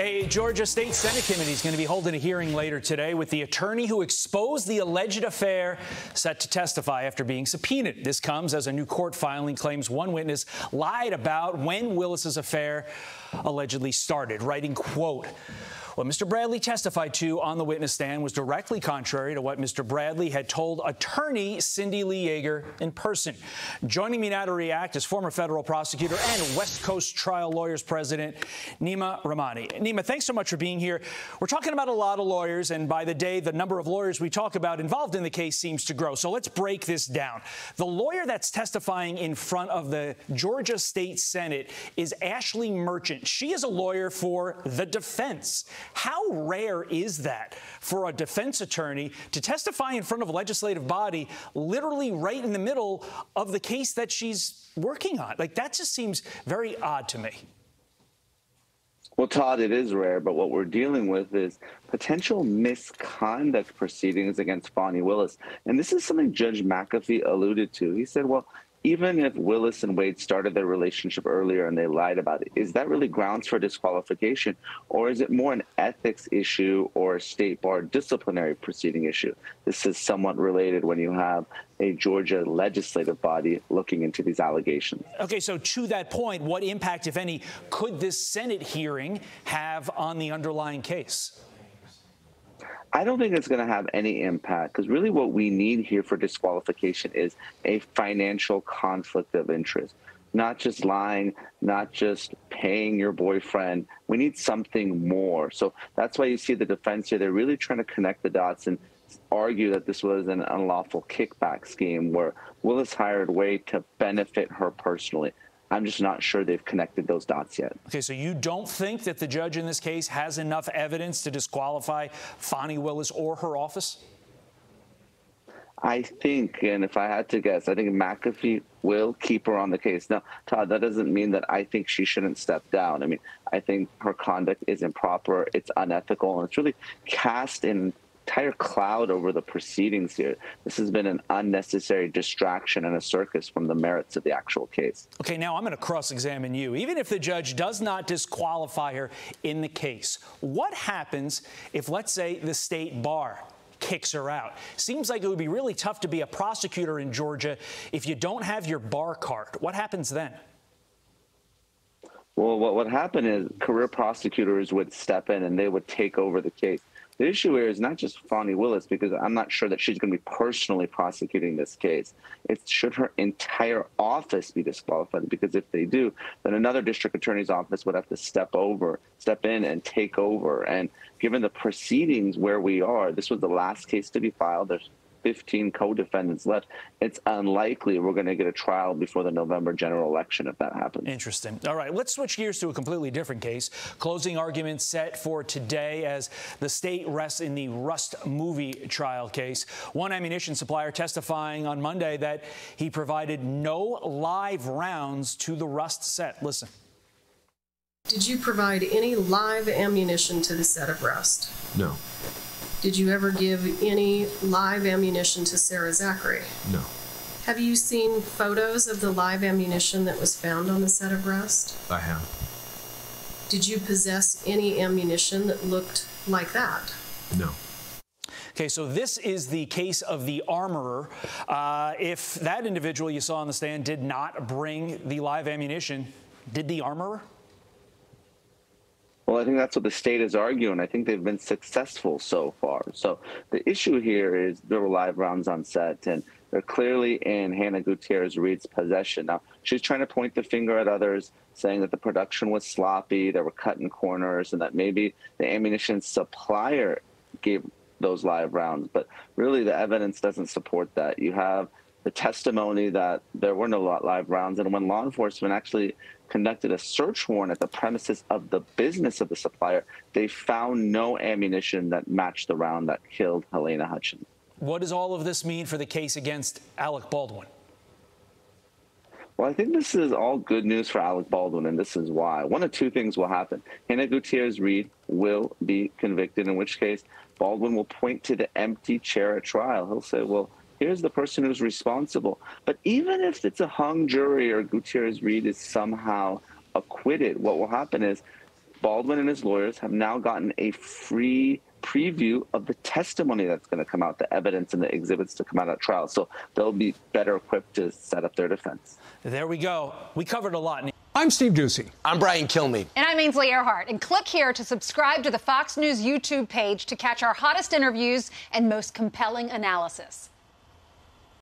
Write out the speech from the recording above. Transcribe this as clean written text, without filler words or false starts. A Georgia State Senate committee is going to be holding a hearing later today with the attorney who exposed the alleged affair, set to testify after being subpoenaed. This comes as a new court filing claims one witness lied about when Willis's affair allegedly started, writing, quote, what Mr. Bradley testified to on the witness stand was directly contrary to what Mr. Bradley had told attorney Cindy Lee Yeager in person. Joining me now to react is former federal prosecutor and West Coast Trial Lawyers President Neama Rahmani. Neema, thanks so much for being here. We're talking about a lot of lawyers, and by the day, the number of lawyers we talk about involved in the case seems to grow. So let's break this down. The lawyer that's testifying in front of the Georgia State Senate is Ashley Merchant. She is a lawyer for the defense. How rare is that for a defense attorney to testify in front of a legislative body literally right in the middle of the case that she's working on? Like, that just seems very odd to me. Well, Todd, it is rare, but what we're dealing with is potential misconduct proceedings against Fani Willis. And this is something Judge McAfee alluded to. He said, well, even if Willis and Wade started their relationship earlier and they lied about it, is that really grounds for disqualification, or is it more an ethics issue or a state bar disciplinary proceeding issue? This is somewhat related when you have a Georgia legislative body looking into these allegations. Okay, so to that point, what impact, if any, could this Senate hearing have on the underlying case? I don't think it's going to have any impact, because really what we need here for disqualification is a financial conflict of interest, not just lying, not just paying your boyfriend. We need something more. So that's why you see the defense here. They're really trying to connect the dots and argue that this was an unlawful kickback scheme where Willis hired Wade to benefit her personally. I'm just not sure they've connected those dots yet. Okay, so you don't think that the judge in this case has enough evidence to disqualify Fani Willis or her office? I think, and if I had to guess, I think McAfee will keep her on the case. Now, Todd, that doesn't mean that I think she shouldn't step down. I mean, I think her conduct is improper, it's unethical, and it's really cast in entire cloud over the proceedings here. This has been an unnecessary distraction and a circus from the merits of the actual case. Okay, now I'm going to cross-examine you. Even if the judge does not disqualify her in the case, what happens if, let's say, the state bar kicks her out? Seems like it would be really tough to be a prosecutor in Georgia if you don't have your bar card. What happens then? Well, what would happen is career prosecutors would step in and they would take over the case. The issue here is not just Fani Willis, because I'm not sure that she's going to be personally prosecuting this case. It's should her entire office be disqualified, because if they do, then another district attorney's office would have to step in and take over. And given the proceedings where we are, this was the last case to be filed. There's 15 co-defendants left. It's unlikely we're going to get a trial before the November general election if that happens. Interesting. All right, let's switch gears to a completely different case. Closing arguments set for today as the state rests in the Rust movie trial case. One ammunition supplier testifying on Monday that he provided no live rounds to the Rust set. Listen. Did you provide any live ammunition to the set of Rust? No. Did you ever give any live ammunition to Sarah Zachary? No. Have you seen photos of the live ammunition that was found on the set of Rust? I have. Did you possess any ammunition that looked like that? No. Okay, so this is the case of the armorer. If that individual you saw on the stand did not bring the live ammunition, did the armorer? Well, I think that's what the state is arguing. I think they've been successful so far. So the issue here is there were live rounds on set, and they're clearly in Hannah Gutierrez Reed's possession. Now, she's trying to point the finger at others, saying that the production was sloppy, they were cutting corners, and that maybe the ammunition supplier gave those live rounds. But really, the evidence doesn't support that. You have the testimony that there were no live rounds, and when law enforcement actually conducted a search warrant at the premises of the business of the supplier, they found no ammunition that matched the round that killed Helena Hutchins. What does all of this mean for the case against Alec Baldwin? Well, I think this is all good news for Alec Baldwin, and this is why. One of two things will happen. Hannah Gutierrez Reed will be convicted, in which case Baldwin will point to the empty chair at trial. He'll say, well, here's the person who's responsible. But even if it's a hung jury or Gutierrez Reed is somehow acquitted, what will happen is Baldwin and his lawyers have now gotten a free preview of the testimony that's going to come out, the evidence and the exhibits to come out at trial. So they'll be better equipped to set up their defense. There we go. We covered a lot. I'm Steve Ducey. I'm Brian Kilmeade. And I'm Ainsley Earhart. And click here to subscribe to the Fox News YouTube page to catch our hottest interviews and most compelling analysis.